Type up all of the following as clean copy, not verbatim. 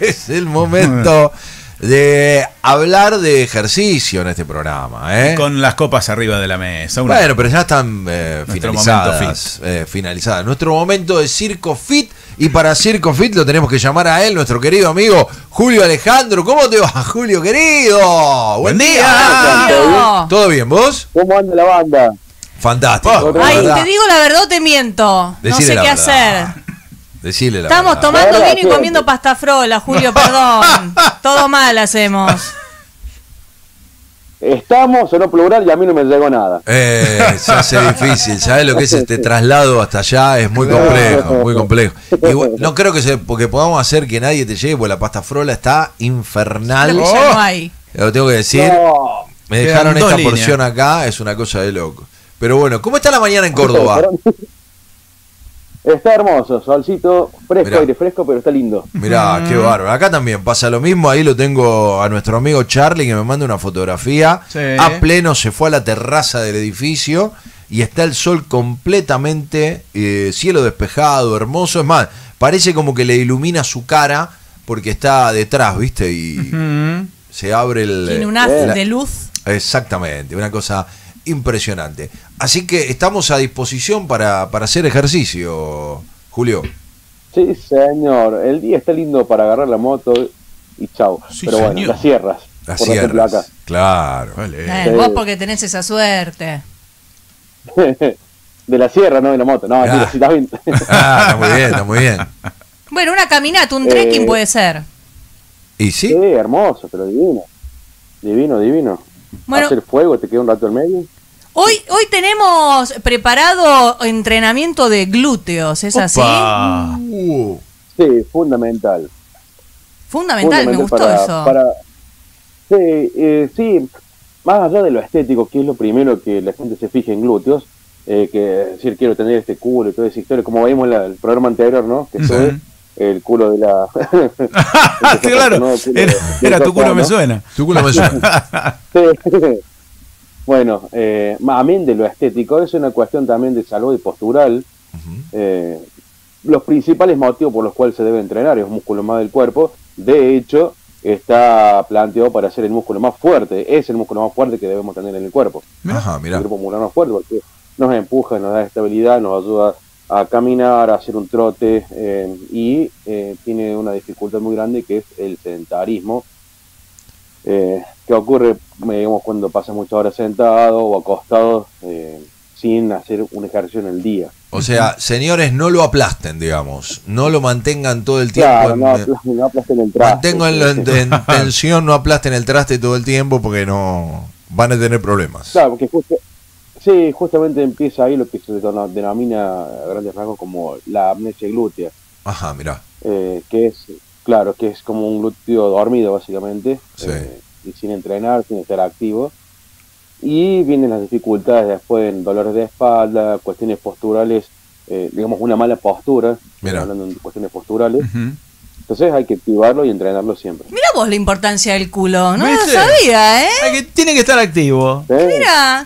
es el momento de hablar de ejercicio en este programa, ¿eh? Con las copas arriba de la mesa. Bueno, pero ya están finalizadas, finalizadas. Nuestro momento de Circo Fit. Y para Circo Fit lo tenemos que llamar a él, nuestro querido amigo Julio Alejandro. ¿Cómo te va, Julio, querido? Buen día. ¿Todo bien, vos? ¿Cómo anda la banda? Fantástico. Ay, te digo la verdad, te miento. Decile, no sé qué hacer. Decile la Estamos verdad. Tomando vino y comiendo pasta frola, Julio, perdón. Todo mal hacemos. Estamos en un plural y a mí no me llegó nada. Se hace difícil, ¿sabes lo que es este traslado hasta allá? Es muy complejo, muy complejo. Y bueno, no creo que porque podamos hacer que nadie te llegue, porque la pasta frola está infernal. Lo no hay. Lo tengo que decir. No. Me dejaron esta porción acá, es una cosa de loco. Pero bueno, ¿cómo está la mañana en Córdoba? Está hermoso, solcito, fresco, aire fresco, pero está lindo. Mirá, qué bárbaro. Acá también pasa lo mismo, ahí lo tengo a nuestro amigo Charlie que me manda una fotografía. Sí. A pleno se fue a la terraza del edificio y está el sol completamente, cielo despejado, hermoso. Es más, parece como que le ilumina su cara porque está detrás, ¿viste? Y se abre el... Tiene un haz de luz. Exactamente, una cosa... impresionante. Así que estamos a disposición para hacer ejercicio, Julio. Sí, señor. El día está lindo para agarrar la moto y chau. Sí, pero bueno, señor. Las sierras. Las sierras, acá. Claro. Vale. Sí. Vos porque tenés esa suerte. De la sierra, no de la moto. No, mira, sí, está bien. Está muy bien, está muy bien. Bueno, una caminata, un trekking puede ser. ¿Y sí? Sí, hermoso, pero divino. Divino, divino. Bueno, hacer fuego, te queda un rato al medio. Hoy tenemos preparado entrenamiento de glúteos, ¿es Opa. Así? Sí, fundamental. Fundamental, me gustó eso. Sí, más allá de lo estético, que es lo primero que la gente se fije en glúteos, que es decir, quiero tener este culo y toda esa historia, como vimos en el programa anterior, ¿no? Que fue el culo de la... Claro, no, era tu culo, ¿no? Me suena. Tu culo me suena. Bueno, amén de lo estético, es una cuestión también de salud y postural. Los principales motivos por los cuales se debe entrenar es un músculo más del cuerpo. De hecho, está planteado para ser el músculo más fuerte. Es el músculo más fuerte que debemos tener en el cuerpo. Ajá, mirá. El grupo muscular más fuerte porque nos empuja, nos da estabilidad, nos ayuda a caminar, a hacer un trote, y tiene una dificultad muy grande que es el sedentarismo, que ocurre, digamos, cuando pasas muchas horas sentado o acostado, sin hacer un ejercicio en el día. O sea, señores, no lo aplasten, digamos, no lo mantengan todo el tiempo. Claro, no aplasten el traste. Manténganlo en tensión, no aplasten el traste todo el tiempo porque no van a tener problemas. Claro, porque justamente empieza ahí lo que se denomina a grandes rasgos como la amnesia glútea. Ajá, mirá. Que es, claro, que es como un glúteo dormido básicamente, sí. Y sin entrenar, sin estar activo. Y vienen las dificultades después en dolores de espalda, cuestiones posturales, digamos una mala postura, mirá. Hablando de cuestiones posturales. Entonces hay que activarlo y entrenarlo siempre. Mirá vos la importancia del culo, no lo sabía, ¿eh? Tiene que estar activo. Sí. Mirá,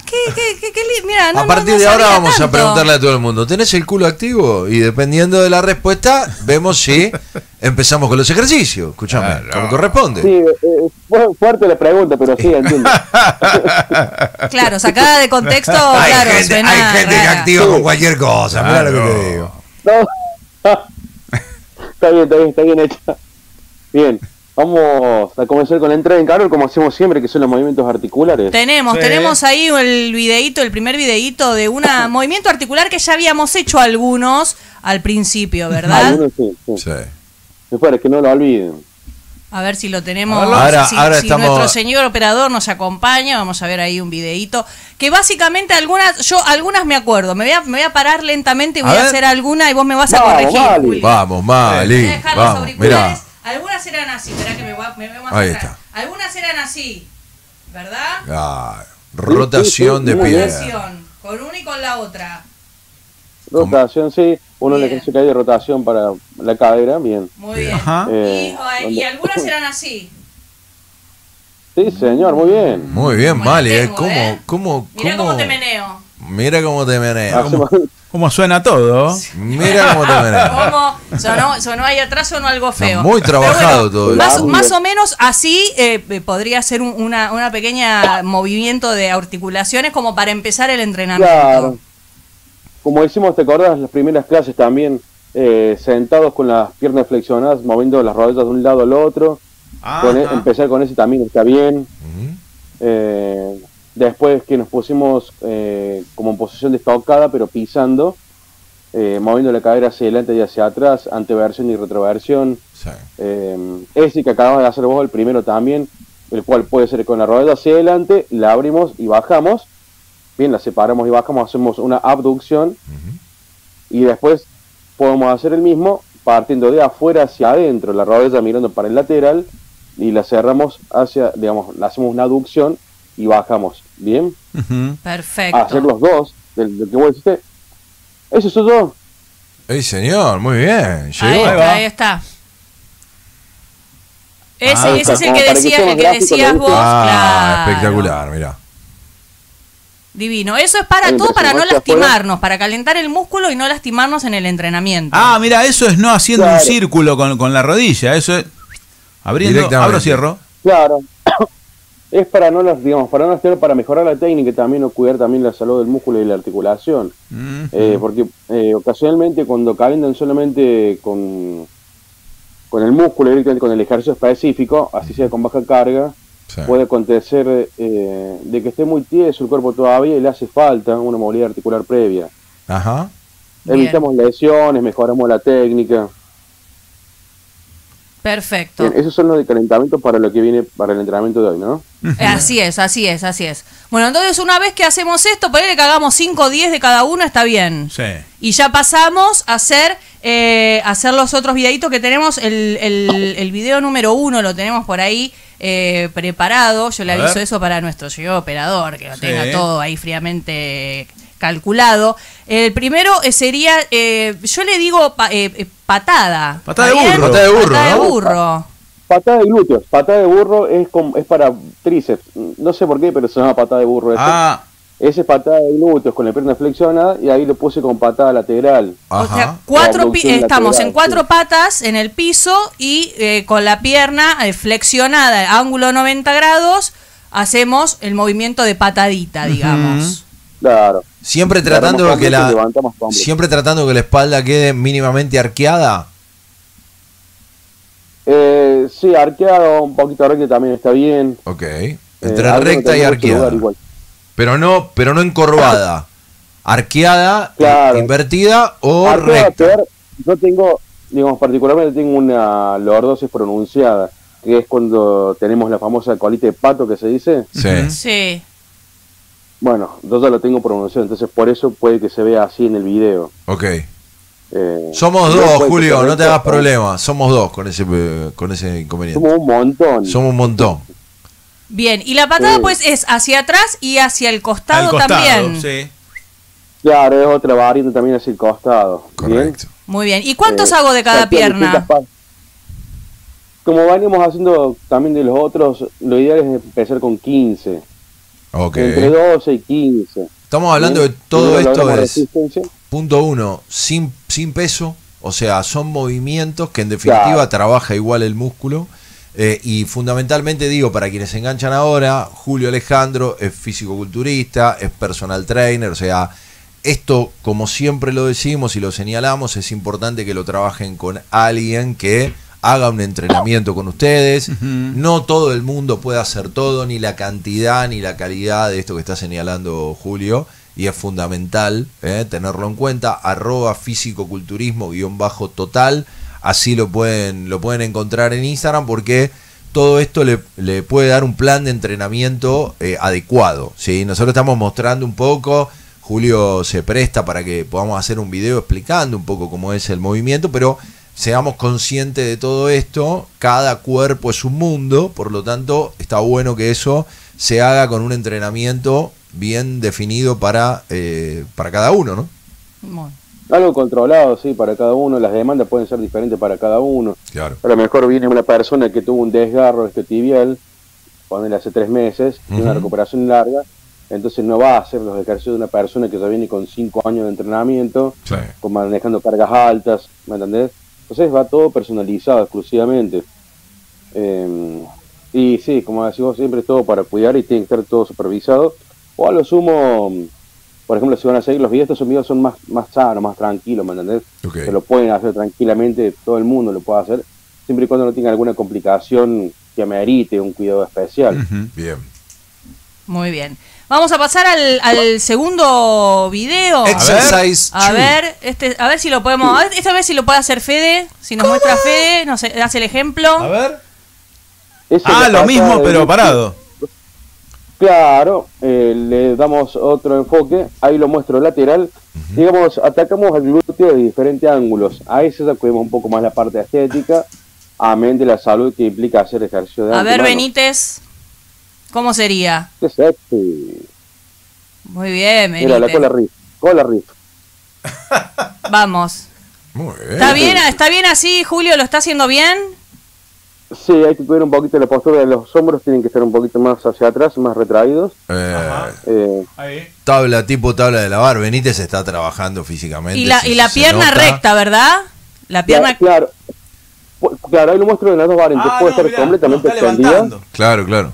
mirá, a partir de ahora vamos a preguntarle a todo el mundo, ¿tenés el culo activo? Y dependiendo de la respuesta, vemos si empezamos con los ejercicios. Escuchame, como corresponde. Sí, fue fuerte la pregunta, pero sí, entiendo. Claro, sacada de contexto, claro, hay gente que activa con cualquier cosa, mirá lo que te digo. No. Está bien hecha. Bien, vamos a comenzar con la entrada en calor, como hacemos siempre, que son los movimientos articulares. Tenemos ahí el primer videíto de un movimiento articular que ya habíamos hecho algunos al principio, ¿verdad? Algunos sí. Espera, que no lo olviden. A ver si lo tenemos, ahora si nuestro señor operador nos acompaña, vamos a ver ahí un videíto, que básicamente algunas me acuerdo, me voy a parar lentamente y voy a hacer alguna y vos me vas a corregir. Mali. Vamos, Mali. Voy a dejar los auriculares. Algunas eran así, esperá que me voy a mostrar. Algunas eran así, ¿verdad? Ah, rotación de pierna. Con una y con la otra. Rotación, sí. Uno le crece que hay de rotación para la cadera, bien. Muy bien. Y algunas eran así. Sí, señor, muy bien. Muy bien, bueno, Mali, ¿eh? Mirá cómo te meneo. Mira cómo te menea. Cómo suena todo. Mira cómo te menea. Sonó ahí atrás, sonó algo feo. Muy trabajado todo. Más o menos así podría ser una pequeña movimiento de articulaciones como para empezar el entrenamiento. Claro. Como decimos, te acordás, las primeras clases también, sentados con las piernas flexionadas, moviendo las rodillas de un lado al otro. Empezar con ese también está bien. Después que nos pusimos como en posición de estocada, pero pisando, moviendo la cadera hacia adelante y hacia atrás, anteversión y retroversión. Sí. Ese que acabamos de hacer vos, el primero también, el cual puede ser con la rodilla hacia adelante, la abrimos y bajamos. Bien, la separamos y bajamos, hacemos una abducción. Y después podemos hacer el mismo partiendo de afuera hacia adentro, la rodilla mirando para el lateral, y la cerramos hacia, digamos, la hacemos una aducción y bajamos, ¿bien? Perfecto. Hacer los dos, del que vos dijiste. Eso es todo. ¡Ey, señor! Muy bien. Llegó. Ahí está. Ese es el que decías, vos. Espectacular, mirá. Divino. Eso es para todo, para no lastimarnos, para calentar el músculo y no lastimarnos en el entrenamiento. Ah, mira, eso es no haciendo un círculo con la rodilla. Eso es abriendo, abro, cierro. Claro. Es para no las, digamos, para no hacer, para mejorar la técnica y también cuidar también la salud del músculo y la articulación. Porque ocasionalmente cuando calientan solamente con el músculo, directamente con el ejercicio específico, así sea con baja carga, puede acontecer de que esté muy tieso el cuerpo todavía y le hace falta una movilidad articular previa. Evitamos lesiones, mejoramos la técnica. Perfecto. Bien, esos son los de calentamiento para lo que viene para el entrenamiento de hoy, ¿no? Así es, así es, así es. Bueno, entonces una vez que hacemos esto, ponele que hagamos 5 o 10 de cada uno, está bien. Sí. Y ya pasamos a hacer los otros videitos que tenemos. El video número 1 lo tenemos por ahí preparado. Yo le aviso eso para nuestro señor operador, que lo tenga todo ahí fríamente calculado. El primero sería, yo le digo patada. Patada de burro. Patada de burro. Patada, ¿no? Patada de glúteos. Patada de burro es para tríceps. No sé por qué, pero se llama patada de burro. Ese es patada de glúteos con la pierna flexionada y ahí lo puse con patada lateral. O sea, estamos lateral, en 4 patas en el piso y con la pierna flexionada, ángulo 90 grados, hacemos el movimiento de patadita, digamos. Claro. Siempre tratando de que la espalda quede mínimamente arqueada. Sí, arqueado, un poquito recto también está bien. Ok. Entre recta y arqueada. Pero no encorvada. Arqueada, invertida o recta. Yo tengo, digamos, particularmente tengo una lordosis pronunciada, que es cuando tenemos la famosa colita de pato que se dice. Sí. Sí. Bueno, yo ya lo tengo pronunciado, entonces por eso puede que se vea así en el video. Ok. Somos 2, Julio, no te hagas problema. Somos 2 con ese inconveniente. Somos un montón. Bien, y la patada pues es hacia atrás y hacia el costado, también. Sí. Claro, es otra variante también hacia el costado. Correcto. ¿Bien? Muy bien. ¿Y cuántos hago de cada pierna? Como venimos haciendo también de los otros, lo ideal es empezar con 15. Okay. Entre 12 y 15. Estamos hablando de todo esto es, punto 1, sin peso, o sea, son movimientos que en definitiva trabaja igual el músculo. Y fundamentalmente digo, para quienes se enganchan ahora, Julio Alejandro es fisicoculturista, es personal trainer, o sea, esto como siempre lo decimos y lo señalamos, es importante que lo trabajen con alguien que haga un entrenamiento con ustedes. No todo el mundo puede hacer todo, ni la cantidad, ni la calidad de esto que está señalando Julio, y es fundamental tenerlo en cuenta. @fisicoculturismo_total, así lo pueden encontrar en Instagram, porque todo esto le puede dar un plan de entrenamiento adecuado, ¿sí? Nosotros estamos mostrando un poco, Julio se presta para que podamos hacer un video explicando un poco cómo es el movimiento, pero seamos conscientes de todo esto, cada cuerpo es un mundo, por lo tanto está bueno que eso se haga con un entrenamiento bien definido para cada uno, ¿no? Bueno. Algo controlado, sí, para cada uno, las demandas pueden ser diferentes para cada uno. Claro. A lo mejor viene una persona que tuvo un desgarro tibial, cuando hace 3 meses, tiene una recuperación larga, Entonces no va a hacer los ejercicios de una persona que ya viene con 5 años de entrenamiento, sí, con manejando cargas altas, ¿me entendés? Entonces va todo personalizado exclusivamente. Y sí, como decimos siempre, es todo para cuidar y tiene que estar todo supervisado. O a lo sumo, por ejemplo, si van a seguir los videos, estos videos son más sanos, más tranquilos, ¿me entendés? Okay. Se lo pueden hacer tranquilamente, todo el mundo lo puede hacer, siempre y cuando no tenga alguna complicación que amerite un cuidado especial. Uh-huh. Bien. Muy bien. Vamos a pasar al segundo video. Exercise. A ver si lo podemos. A ver, esta vez si lo puede hacer Fede. Si nos muestra Fede, nos hace el ejemplo. A ver. Ah, lo mismo, pero parado. Claro, le damos otro enfoque. Ahí lo muestro lateral. Uh-huh. Digamos, atacamos el glúteo de diferentes ángulos. Ahí se sacudimos un poco más la parte estética, amén de la salud que implica hacer ejercicio de antemano. A ver, Benítez, ¿cómo sería? Qué sexy. Muy bien, Benítez. Mira, la cola riff. Vamos. Muy bien. ¿Está bien así, Julio? ¿Lo está haciendo bien? Sí, hay que cuidar un poquito la postura de los hombros, tienen que estar un poquito más hacia atrás, más retraídos. Tabla, tipo tabla de lavar. Benítez está trabajando físicamente. Y la pierna recta, ¿verdad? La pierna. Claro, claro, ahí lo muestro en las dos variantes. Puede estar completamente extendida. Claro, claro.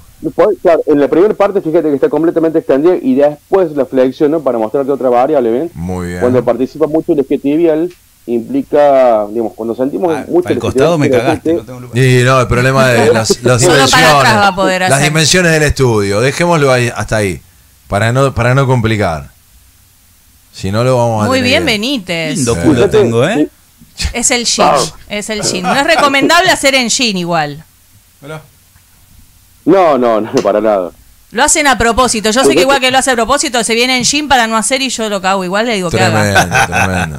Claro, en la primera parte, fíjate que está completamente extendida y después la flexiono para mostrarte otra variable, ¿ven? Muy bien. Cuando participa mucho el isquiotibial, implica, digamos, cuando sentimos mucho el costado, me cagaste, no tengo lugar. Y no, el problema de las dimensiones, las dimensiones del estudio, dejémoslo ahí, hasta ahí, para no complicar. Si no lo vamos a muy tener. Bien, Benítez. Lindo culo tengo, ¿eh? Es el jean, es el jean. No es recomendable hacer en jean igual. No, para nada. Lo hacen a propósito. Yo sé que igual que lo hace a propósito, se viene en jean para no hacer y yo lo cago igual, le digo que haga. Tremendo.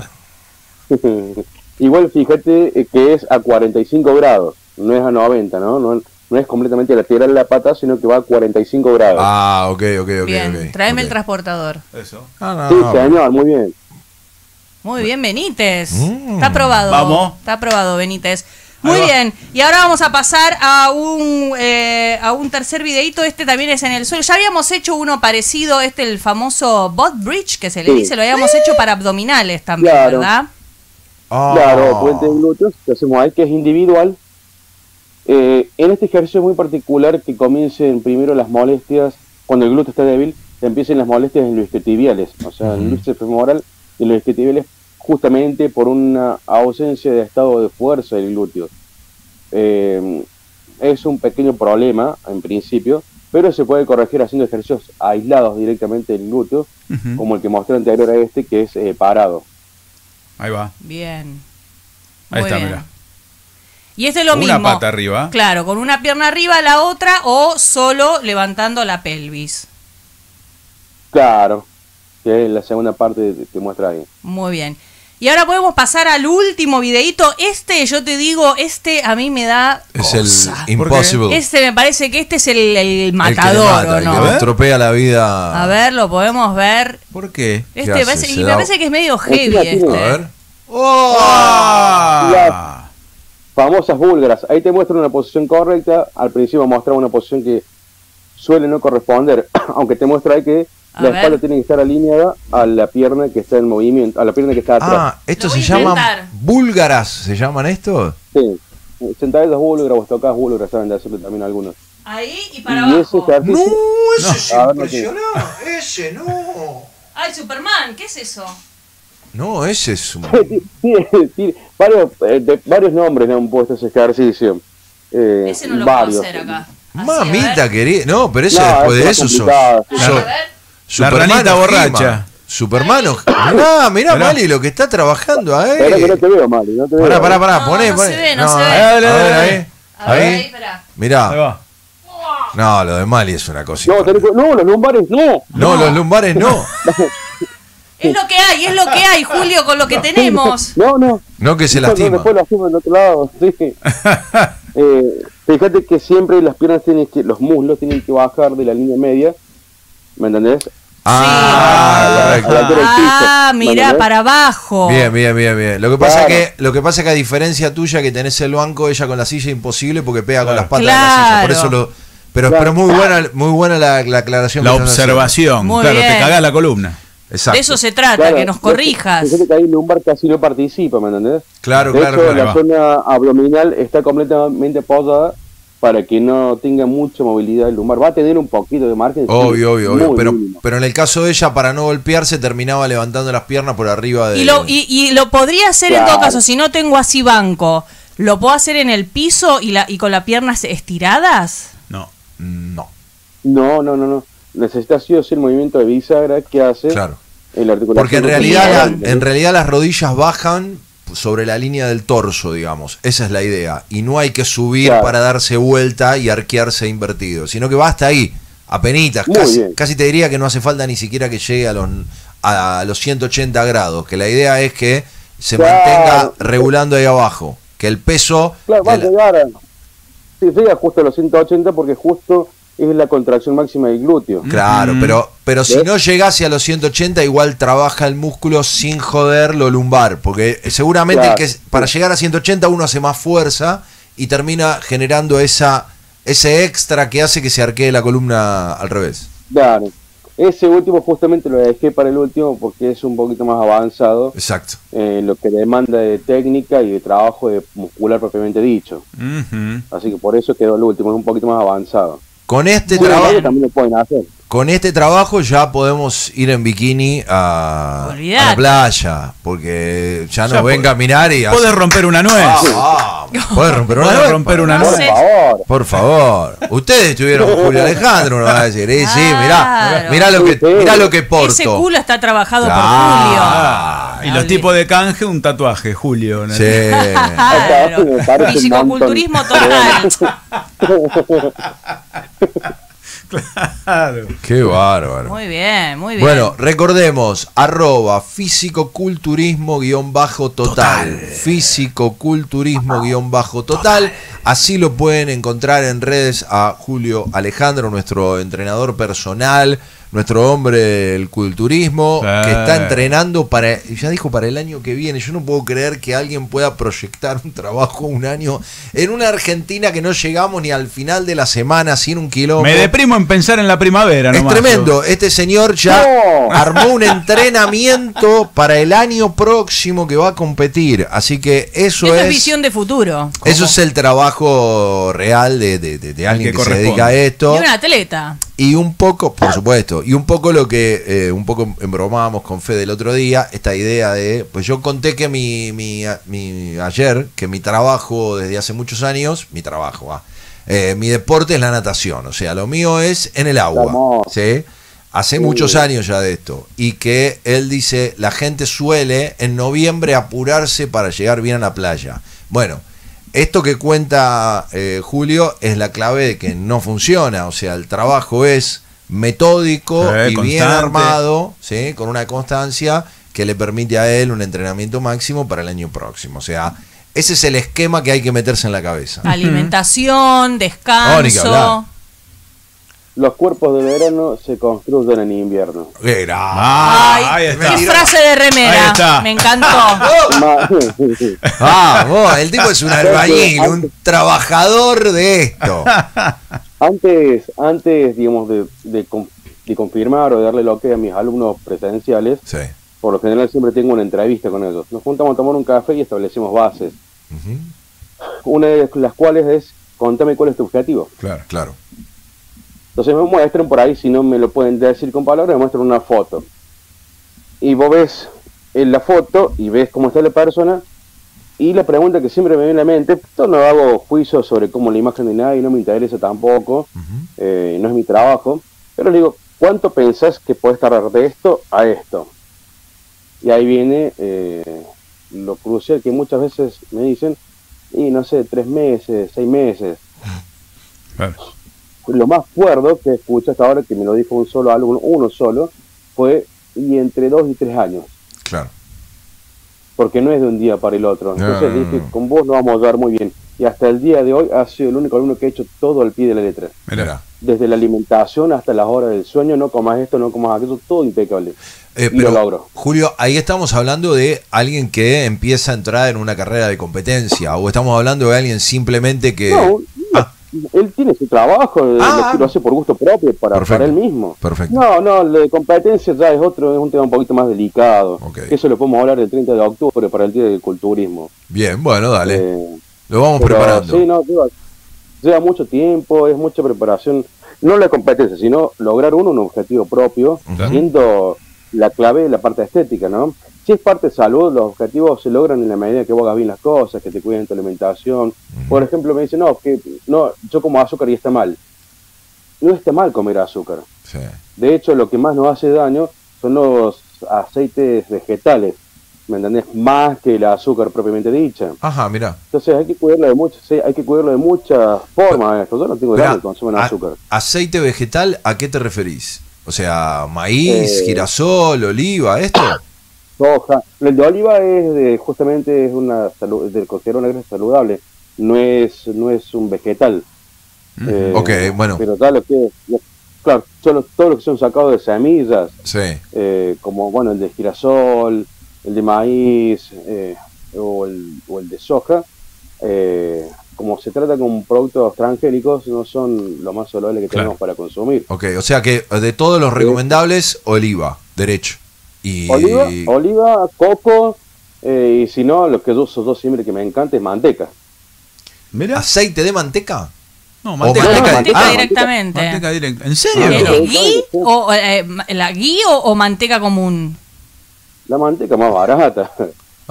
Igual fíjate que es a 45 grados, no es a 90, no es completamente lateral la pata, sino que va a 45 grados. Ah, ok. Bien, okay, tráeme el transportador. Eso. Señor, muy bien. Muy bien, Benítez. Está aprobado. Vamos. Está aprobado, Benítez. Muy bien. Y ahora vamos a pasar a un tercer videito. Este también es en el suelo. Ya habíamos hecho uno parecido, el famoso butt bridge que se le dice, lo habíamos hecho para abdominales también, claro, ¿verdad? Claro, puente de glúteos, que hacemos ahí, que es individual. En este ejercicio es muy particular que comiencen primero las molestias, cuando el glúteo está débil, empiecen las molestias en los isquiotibiales, o sea, en el glúteo femoral y en los isquiotibiales, justamente por una ausencia de estado de fuerza del glúteo. Es un pequeño problema, en principio, pero se puede corregir haciendo ejercicios aislados directamente del glúteo, como el que mostré anterior a este, que es parado. Ahí va. Bien. Ahí está, mira. Y este es lo mismo. Una pata arriba. Claro, con una pierna arriba, la otra, o solo levantando la pelvis. Claro, que es la segunda parte que muestra ahí. Muy bien. Y ahora podemos pasar al último videíto. Yo te digo, a mí me da cosa. El Impossible. Me parece que es el matador, el que mata, ¿o no? El que estropea la vida. A ver, lo podemos ver. ¿Por qué? Me parece que es medio heavy. A ver. Las famosas búlgaras. Ahí te muestro una posición correcta. Al principio mostraba una posición que suele no corresponder. Aunque te muestra ahí que la espalda tiene que estar alineada a la pierna que está en movimiento, a la pierna que está atrás. ¿Esto se llaman búlgaras? ¿Se llaman esto? Sí, sentadillas búlgaras o estocadas búlgaras, saben de hacerlo también algunos. Ahí y para abajo. ¡Ese no! ¡Ay, Superman! ¿Qué es eso? No, ese es un... Tiene varios nombres le han puesto ese ejercicio. Ese no lo puedo hacer acá. Mamita querida. No, pero eso después de eso son... Superman borracha. Superman. Mirá, Mali, lo que está trabajando ahí. Pará, que no te veo, Mali. Pará. Poné. Se ve. A ver, espera. Mirá. Ahí va. No, lo de Mali es una cosita. No, los lumbares no. Es lo que hay, Julio, con lo que tenemos. No que se lastima. Después lo hacemos en otro lado. Sí. Fíjate que siempre las piernas tienen que, los muslos tienen que bajar de la línea media. ¿Me entendés? Mirá, para abajo. Bien. Lo que pasa es que a diferencia tuya que tenés el banco, ella con la silla imposible porque pega con las patas de la silla. Por eso lo, Pero muy buena la aclaración. La observación. Muy claro, bien. Te cagás la columna. Exacto. De eso se trata, claro, que nos corrijas. Fíjate que ahí Lumbar casi no participa, ¿me entendés? Claro, claro. La zona abdominal está completamente apoyada para que no tenga mucha movilidad el lumbar. Va a tener un poquito de margen. Obvio, obvio, obvio. Pero en el caso de ella, para no golpearse, terminaba levantando las piernas por arriba de... Y lo podría hacer, claro, en todo caso, si no tengo así banco. ¿Lo puedo hacer en el piso y con las piernas estiradas? No. Necesita sí o sí el movimiento de bisagra que hace, claro, el articulación. Porque en realidad las rodillas bajan sobre la línea del torso, digamos. Esa es la idea. Y no hay que subir, claro, para darse vuelta y arquearse invertido, sino que va hasta ahí, apenitas. Casi te diría que no hace falta ni siquiera que llegue a los 180 grados, que la idea es que se, claro, mantenga regulando ahí abajo, que el peso... Claro, va a llegar a... Sí, llega justo a los 180 porque justo... es la contracción máxima del glúteo. Claro, pero si no llegase a los 180, igual trabaja el músculo sin joder lo lumbar, porque seguramente, claro, que para llegar a 180 uno hace más fuerza y termina generando ese extra que hace que se arquee la columna al revés. Claro, ese último justamente lo dejé para el último porque es un poquito más avanzado. Exacto. Lo que demanda de técnica y de trabajo de muscular propiamente dicho. Así que por eso quedó el último, es un poquito más avanzado. Con este trabajo ya podemos ir en bikini a la playa, porque ya nos ven caminar y... Podés romper una nuez. Podés romper una nuez, por favor. Por favor. Ustedes tuvieron Julio Alejandro, nos va a decir. Sí, mirá lo que porto. Ese culo está trabajado, claro, por Julio. Y los tipos de canje, un tatuaje, Julio. Sí. Fisicoculturismo total. Claro. Qué bárbaro. Muy bien, muy bien. Bueno, recordemos, @ fisicoculturismo_total. Fisicoculturismo_total. Así lo pueden encontrar en redes a Julio Alejandro, nuestro entrenador personal, nuestro hombre del culturismo, que está entrenando para, ya dijo, para el año que viene. Yo no puedo creer que alguien pueda proyectar un trabajo un año en una Argentina que no llegamos ni al final de la semana sin un quilombo. Me deprimo en pensar en la primavera. Es tremendo. Este señor ya armó un entrenamiento para el año próximo que va a competir. Así que eso es visión de futuro. ¿Cómo? Eso es el trabajo real de alguien que se dedica a esto. Y un atleta. Y un poco, por supuesto, y un poco lo que embromábamos con Fede el otro día, esta idea de, pues yo conté que mi trabajo desde hace muchos años, mi deporte es la natación, o sea, lo mío es en el agua, ¿sí? Hace muchos años ya de esto, y que él dice, la gente suele en noviembre apurarse para llegar bien a la playa. Bueno, esto que cuenta Julio es la clave de que no funciona, o sea, el trabajo es metódico y constante, bien armado, ¿sí? Con una constancia que le permite a él un entrenamiento máximo para el año próximo, o sea, ese es el esquema que hay que meterse en la cabeza. Alimentación, descanso... Los cuerpos de verano se construyen en invierno. ¡Qué frase de remera! Me encantó. Vos, el tipo es un albañil, un trabajador de esto. Antes digamos, de confirmar o de darle lo que a mis alumnos presenciales, sí, por lo general siempre tengo una entrevista con ellos. Nos juntamos a tomar un café y establecemos bases. Una de las cuales es, contame cuál es tu objetivo. Claro, claro. Entonces me muestran por ahí, si no me lo pueden decir con palabras, me muestran una foto. Y vos ves en la foto y ves cómo está la persona, y la pregunta que siempre me viene a la mente, yo no hago juicio sobre cómo la imagen de nadie, no me interesa tampoco, no es mi trabajo, pero le digo, ¿cuánto pensás que podés tardar de esto a esto? Y ahí viene lo crucial que muchas veces me dicen, y no sé, 3 meses, 6 meses. Claro. Lo más cuerdo que escucho hasta ahora, que me lo dijo un solo alumno, uno solo, fue y entre 2 y 3 años. Claro. Porque no es de un día para el otro. Entonces dije, con vos lo vamos a llevar muy bien. Y hasta el día de hoy ha sido el único alumno que ha hecho todo al pie de la letra. Mirá. Desde la alimentación hasta las horas del sueño, no comas esto, no comas aquello, todo impecable. Pero, lo logro. Julio, ahí estamos hablando de alguien que empieza a entrar en una carrera de competencia, o estamos hablando de alguien simplemente que... No, él tiene su trabajo, lo hace por gusto propio, para él mismo. Perfecto. No, la competencia ya es un tema un poquito más delicado. Okay. Eso lo podemos hablar el 30 de octubre para el Día del Culturismo. Bien, bueno, dale. Lo vamos preparando. Sí, no, lleva mucho tiempo, es mucha preparación. No la competencia, sino lograr un objetivo propio, siendo la clave de la parte estética, ¿no? Si es parte de salud, los objetivos se logran en la medida que vos hagas bien las cosas, que te cuiden tu alimentación. Por ejemplo, me dicen, yo como azúcar y está mal. No está mal comer azúcar. Sí. De hecho, lo que más nos hace daño son los aceites vegetales, ¿me entendés? Más que el azúcar propiamente dicha. Ajá, mira. Entonces hay que cuidarlo de muchas, formas. Yo no tengo ganas de consumir azúcar. ¿Aceite vegetal a qué te referís? O sea, maíz, girasol, oliva, esto. Soja. El de oliva es justamente es una salud, considero una grasa saludable. No es un vegetal. Ok, bueno. Pero claro, son todos los que son sacados de semillas. Sí. Como bueno, el de girasol, el de maíz o el de soja. Como se trata con productos transgénicos, no son lo más saludables que tenemos para consumir. Ok, o sea que de todos los recomendables, oliva, derecho. Y... Oliva, coco, y si no, lo que yo uso siempre que me encanta es manteca. ¿Mira? ¿Aceite de manteca? No, manteca directamente. Manteca directa. ¿En serio? ¿Ghee o manteca común? La manteca más barata.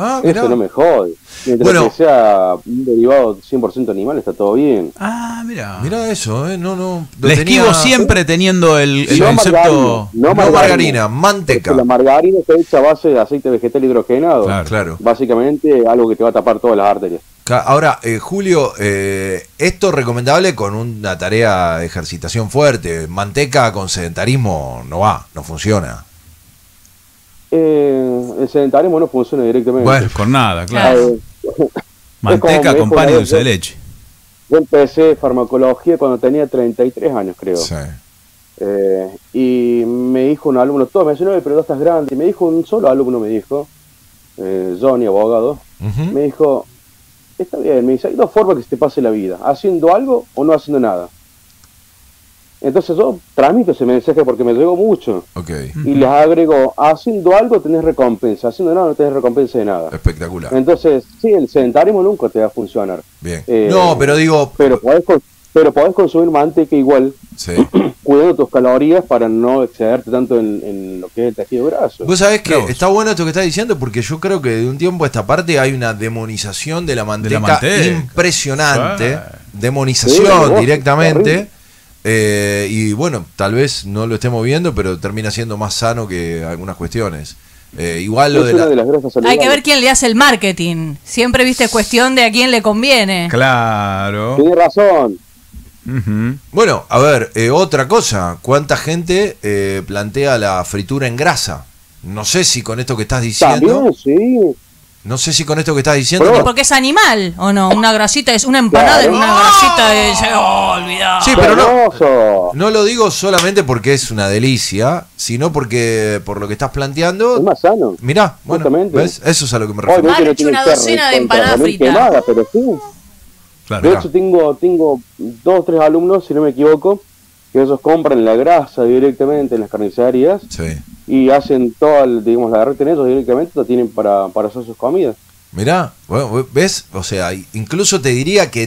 Ah, eso no me jode. Mientras que sea un derivado 100% animal, está todo bien. Ah, mira. Mira eso, ¿eh? No. Le esquivo siempre teniendo el concepto. No margarina, manteca. La margarina está hecha a base de aceite vegetal hidrogenado. Claro. Básicamente algo que te va a tapar todas las arterias. Ahora, Julio, esto recomendable con una tarea de ejercitación fuerte. Manteca con sedentarismo no va, no funciona. El sedentarismo no funciona directamente. Bueno, con nada, claro. Manteca con pan y dulce de leche. Yo empecé farmacología cuando tenía 33 años, creo. Sí. Y me dijo un alumno, todo me dice, no, pero tú estás grande. Y me dijo un solo alumno, me dijo, Johnny, abogado, me dijo, está bien, me dice, hay dos formas que se te pase la vida, haciendo algo o no haciendo nada. Entonces yo transmito ese mensaje porque me llegó mucho. Okay. Y les agrego, haciendo algo tenés recompensa, haciendo nada no tenés recompensa de nada. Espectacular. Entonces, sí, el sedentarismo nunca te va a funcionar. Bien. No, pero digo... Pero podés consumir manteca igual, sí. Cuidando tus calorías para no excederte tanto en lo que es el tejido graso. Vos sabés que está bueno esto que estás diciendo, porque yo creo que de un tiempo a esta parte hay una demonización de la manteca, impresionante. Demonización directamente. Y bueno, tal vez no lo estemos viendo, pero termina siendo más sano que algunas cuestiones. Igual lo de las grasas saludables. Hay que ver quién le hace el marketing. Siempre viste cuestión de a quién le conviene. Claro. Tienes razón. Bueno, a ver, otra cosa. ¿Cuánta gente plantea la fritura en grasa? No sé si con esto que estás diciendo. También, sí. No sé si con esto que estás diciendo... No. Porque es animal, ¿o no? Una grasita es una empanada, claro. Una grasita de... ¡Oh, olvidado! Sí, pero no lo digo solamente porque es una delicia, sino porque por lo que estás planteando... Es más sano. Mirá, bueno, ¿ves? Eso es a lo que me refiero. Hoy, he hecho una docena de empanadas fritas. Pero sí. Claro, de hecho, tengo 2 o 3 alumnos, si no me equivoco, que ellos compran la grasa directamente en las carnicerías. Sí. Y hacen toda, digamos, la red en ellos directamente, lo tienen para hacer sus comidas. Mirá, bueno, ¿ves? O sea, incluso te diría que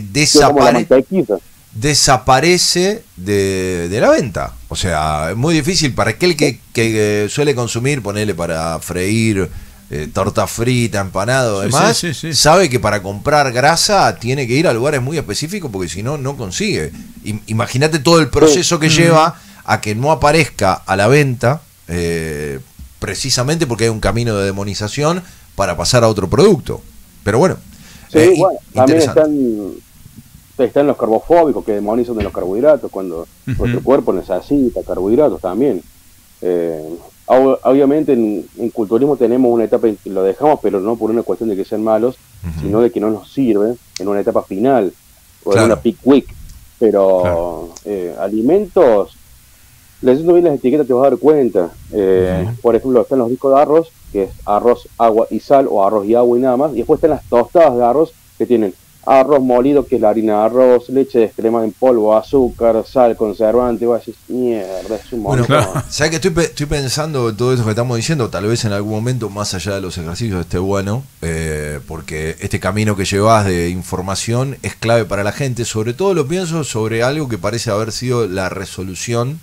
desaparece de la venta. O sea, es muy difícil para aquel que suele consumir, ponele para freír, torta frita, empanado, demás, sabe que para comprar grasa tiene que ir a lugares muy específicos porque si no, no consigue. Imagínate todo el proceso que lleva a que no aparezca a la venta. Precisamente porque hay un camino de demonización para pasar a otro producto. Pero bueno, también están los carbofóbicos que demonizan de los carbohidratos cuando nuestro cuerpo necesita carbohidratos también. Obviamente en culturismo tenemos una etapa en que lo dejamos, pero no por una cuestión de que sean malos, sino de que no nos sirve en una etapa final o en una peak week. Pero alimentos... Leyendo bien las etiquetas te vas a dar cuenta. Por ejemplo, están los discos de arroz, que es arroz, agua y sal, o arroz y agua y nada más. Y después están las tostadas de arroz, que tienen arroz molido, que es la harina de arroz, leche de crema en polvo, azúcar, sal, conservante, vas a decir, mierda, es un montón. Bueno, claro. ¿Sabes que estoy pensando en todo eso que estamos diciendo? Tal vez en algún momento, más allá de los ejercicios, esté bueno, porque este camino que llevas de información es clave para la gente. Sobre todo lo pienso sobre algo que parece haber sido la resolución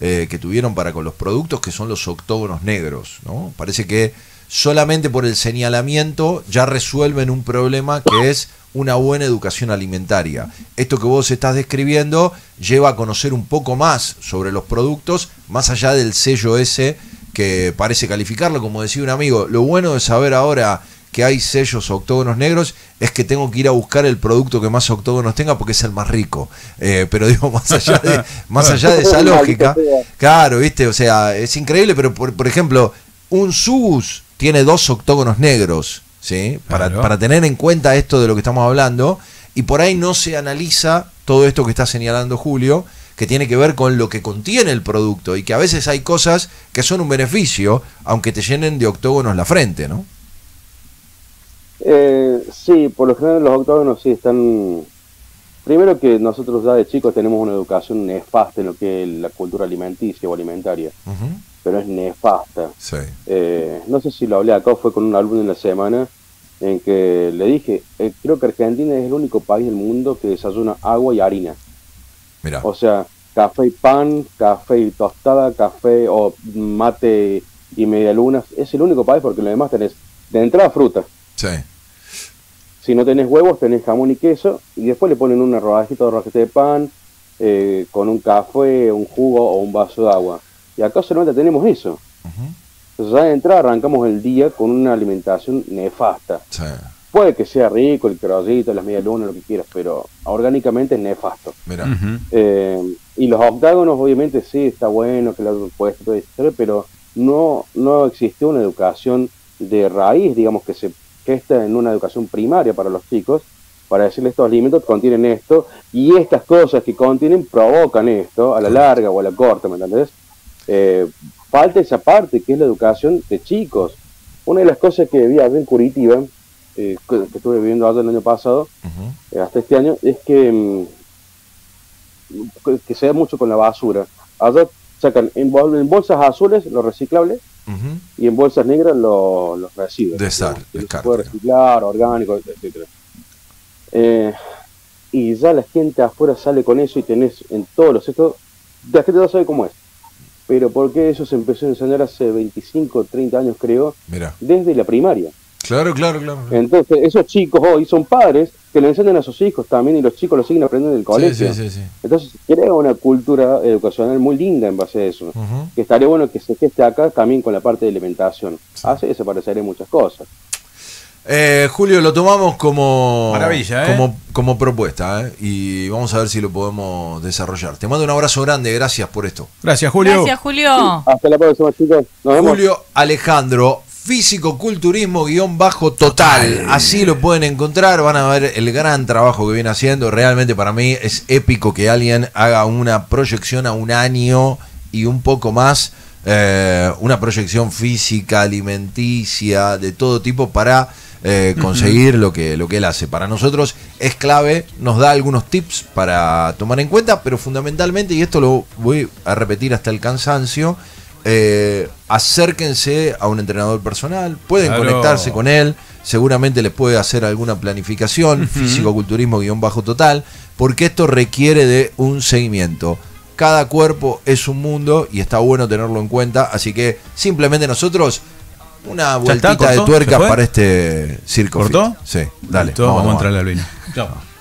que tuvieron para con los productos, que son los octógonos negros, ¿no? Parece que solamente por el señalamiento ya resuelven un problema que es una buena educación alimentaria. Esto que vos estás describiendo lleva a conocer un poco más sobre los productos, más allá del sello ese que parece calificarlo, como decía un amigo. Lo bueno de saber ahora que hay sellos octógonos negros es que tengo que ir a buscar el producto que más octógonos tenga porque es el más rico. Pero digo, más allá de esa lógica. Claro, viste, o sea, es increíble, pero por ejemplo, un Sugus tiene 2 octógonos negros, ¿sí? Claro. Para tener en cuenta esto de lo que estamos hablando, y por ahí no se analiza todo esto que está señalando Julio, que tiene que ver con lo que contiene el producto, y que a veces hay cosas que son un beneficio, aunque te llenen de octógonos la frente, ¿no? Sí, por lo general los octógonos sí están... Primero que nosotros ya de chicos tenemos una educación nefasta en lo que es la cultura alimenticia o alimentaria. Uh-huh. Pero es nefasta. Sí. No sé si lo hablé acá, fue con un alumno en la semana, en que le dije, creo que Argentina es el único país del mundo que desayuna agua y harina. Mirá. O sea, café y pan, café y tostada, café o mate y medialunas. Es el único país porque lo demás tenés de entrada fruta. Sí. Si no tenés huevos, tenés jamón y queso, y después le ponen una rodajita de pan con un café, un jugo o un vaso de agua. Y acá solamente tenemos eso. Uh-huh. Entonces, ya de entrada arrancamos el día con una alimentación nefasta. Sí. Puede que sea rico, el crollito, las medialunas, lo que quieras, pero orgánicamente es nefasto. Mirá. Uh-huh. Y los octágonos, obviamente, sí, está bueno que lo puedes hacer, pero no existe una educación de raíz, digamos, que está en una educación primaria para los chicos, para decirle estos alimentos contienen esto, y estas cosas que contienen provocan esto, a la larga o a la corta, ¿me entendés? Falta esa parte que es la educación de chicos. Una de las cosas que vi allá en Curitiba, que estuve viviendo allá el año pasado, uh-huh, hasta este año, es que se da mucho con la basura. Allá sacan en bolsas azules los reciclables, uh-huh, y en bolsas negras los residuos. Descarte. Puede reciclar, orgánico, etc. Y ya la gente afuera sale con eso y tenés en todos los sectores. La gente no sabe cómo es. Pero porque eso se empezó a enseñar hace 25, 30 años, creo. Mirá. Desde la primaria. Claro. Entonces, esos chicos hoy son padres que le enseñan a sus hijos también, y los chicos lo siguen aprendiendo en el colegio. Sí. Entonces, crea una cultura educacional muy linda en base a eso. Uh-huh. Que estaría bueno que se geste acá también con la parte de alimentación. Sí. Hace desaparecer muchas cosas. Julio, lo tomamos como maravilla, como propuesta, y vamos a ver si lo podemos desarrollar. Te mando un abrazo grande, gracias por esto. Gracias, Julio. Gracias, Julio. Sí, hasta la próxima, chicos. Nos vemos. Julio Alejandro, fisicoculturismo_total. Así lo pueden encontrar, van a ver el gran trabajo que viene haciendo. Realmente para mí es épico que alguien haga una proyección a un año y un poco más. Una proyección física, alimenticia, de todo tipo para conseguir lo que él hace. Para nosotros es clave, nos da algunos tips para tomar en cuenta, pero fundamentalmente, y esto lo voy a repetir hasta el cansancio, acérquense a un entrenador personal, pueden conectarse con él, seguramente les puede hacer alguna planificación, fisicoculturismo_total, porque esto requiere de un seguimiento. Cada cuerpo es un mundo y está bueno tenerlo en cuenta, así que simplemente nosotros una vueltita de tuerca para este circo. ¿Cortó? Fit. Sí, dale. Vamos a entrar a la línea. Chao.